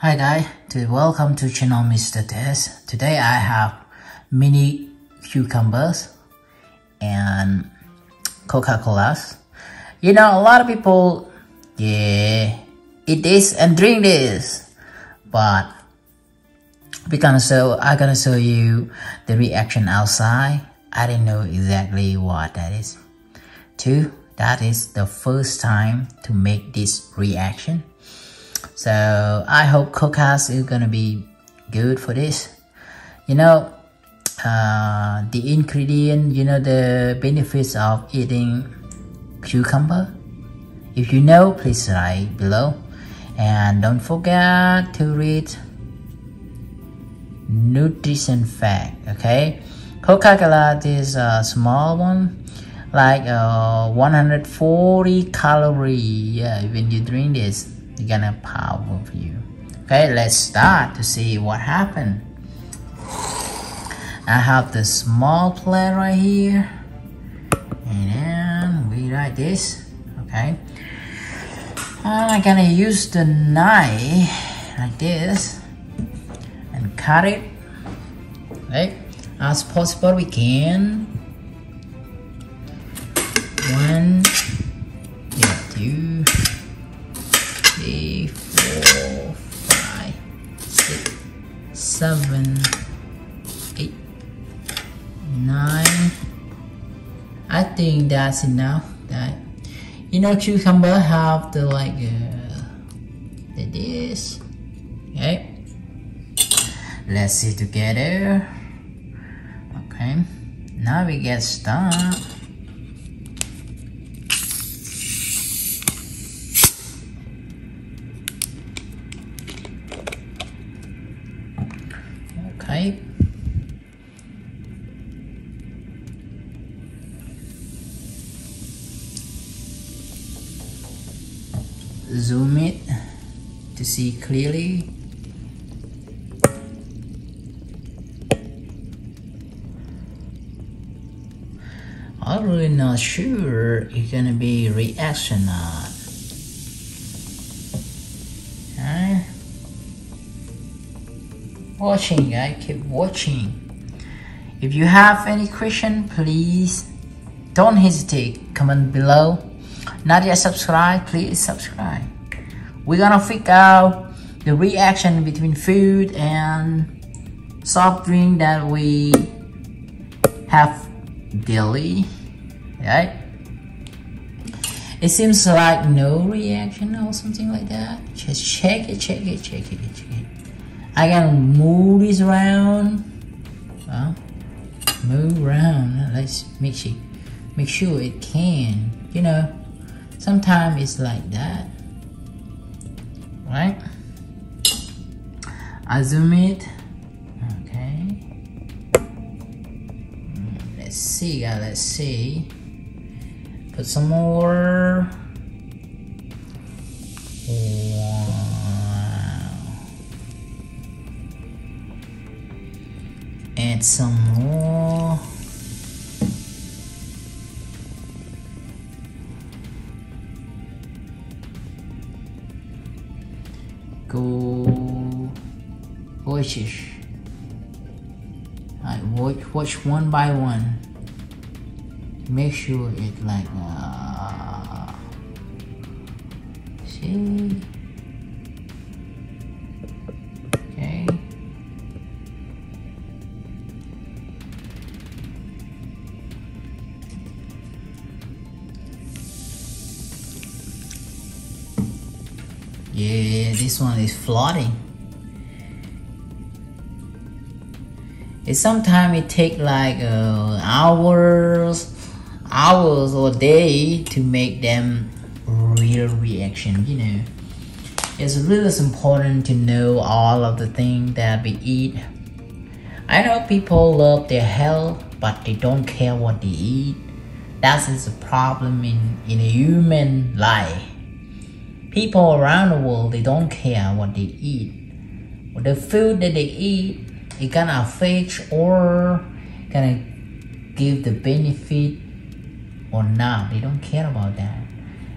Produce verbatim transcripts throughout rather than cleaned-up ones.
Hi guys, welcome to channel Mister Test. Today I have mini cucumbers and Coca-Colas. You know, a lot of people, yeah, eat this and drink this, but we're gonna show, I'm gonna show you the reaction outside. I didn't know exactly what that is. Two, that is the first time to make this reaction. So I hope Coca-Cola is gonna be good for this. You know, uh, the ingredient, you know, the benefits of eating cucumber. If you know, please write below. And don't forget to read nutrition fact, okay? Coca-Cola is a small one, like uh, one hundred forty calories. Yeah, when you drink this, you're gonna power for you. Okay, let's start to see what happened. I have the small plate right here, and then we write this. Okay, and I'm gonna use the knife like this and cut it, right, as possible we can. One, yeah, two, three, four, five, six, seven, eight, nine. I think that's enough. That you know, cucumber have the like uh, the dish. Okay, let's see together. Okay, now we get started. Okay. Zoom it to see clearly. I'm really not sure it's gonna be reaction or not. Okay. Watching, guys, keep watching. If you have any question, please don't hesitate, comment below. Not yet subscribe, please subscribe. We're gonna figure out the reaction between food and soft drink that we have daily, right? It seems like no reaction or something like that. Just check it, check it, check it, check it. I gotta move this around. Well, move around. Let's make sure, make sure it can. You know, sometimes it's like that, right? I zoom it. Okay. Let's see, guys. Let's see. Put some more. Add some more. Go watch it. I watch watch one by one. Make sure it like uh, see. Yeah, this one is flooding. It sometimes it take like uh, hours, hours or day to make them real reaction. You know, it's really important to know all of the things that we eat. I know people love their health, but they don't care what they eat. That is a problem in in a human life. People around the world, they don't care what they eat. The food that they eat, it gonna affect or gonna give the benefit or not. They don't care about that,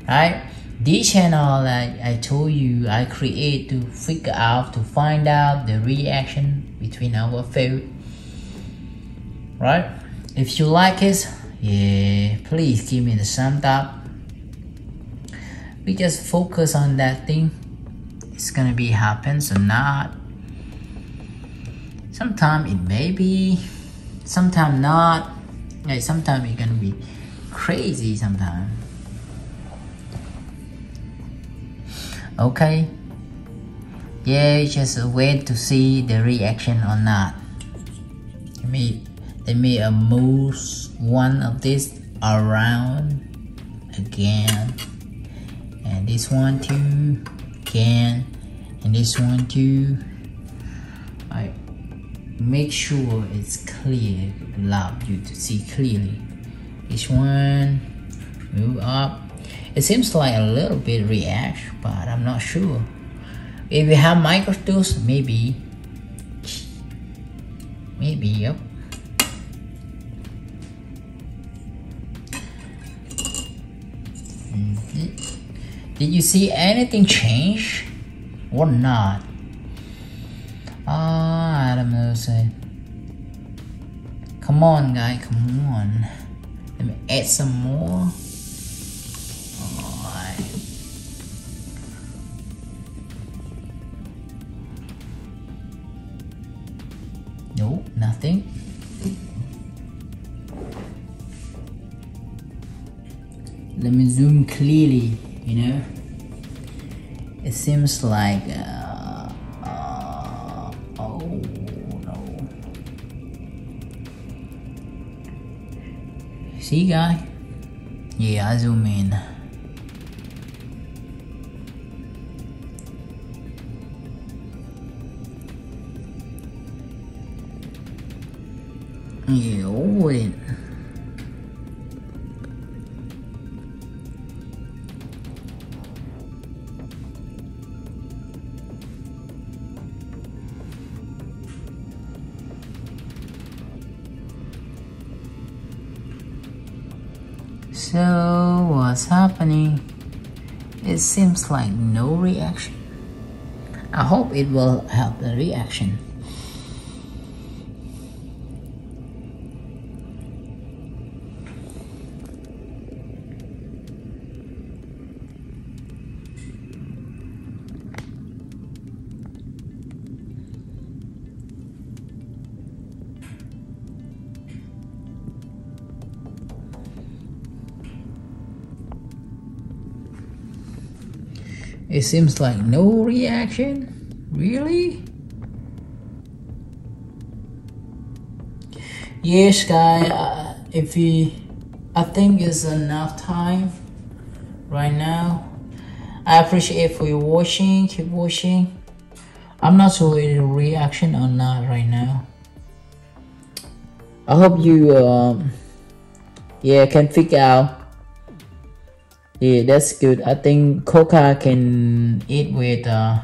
right? This channel I, I told you I create to figure out to find out the reaction between our food, right? If you like it, yeah, please give me the thumbs up. We just focus on that thing. It's gonna be happens or not. Sometimes it may be, sometimes not. Yeah, sometimes it can be crazy sometimes. Okay, yeah, just wait to see the reaction or not. They may, they may uh, move one of this around again, and this one too, again, and this one too. I make sure it's clear, allow you to see clearly. Each one move up. It seems like a little bit react, but I'm not sure. If you have micro tools, maybe, maybe, yep. Mm-hmm. Did you see anything change or not? Ah, I don't know. Say, come on, guy, come on. Let me add some more. No, nothing. Let me zoom clearly, you know. It seems like, uh, uh, oh no. See, guy? Yeah, I zoom in. Yeah, wait. So what's happening? It seems like no reaction. I hope it will have the reaction. It seems like no reaction, really? Yes, guy, uh, if we, I think it's enough time right now. I appreciate for you watching, keep watching. I'm not sure it's a reaction or not right now. I hope you, um, yeah, can figure out. Yeah, that's good. I think Coca can eat with uh,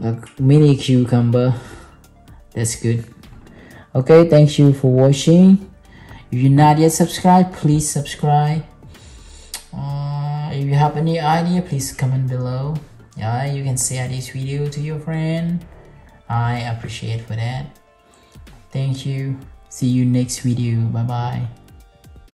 a mini cucumber. That's good. Okay, thank you for watching. If you're not yet subscribed, please subscribe. Uh, if you have any idea, please comment below. Yeah, you can share this video to your friend. I appreciate for that. Thank you. See you next video. Bye bye.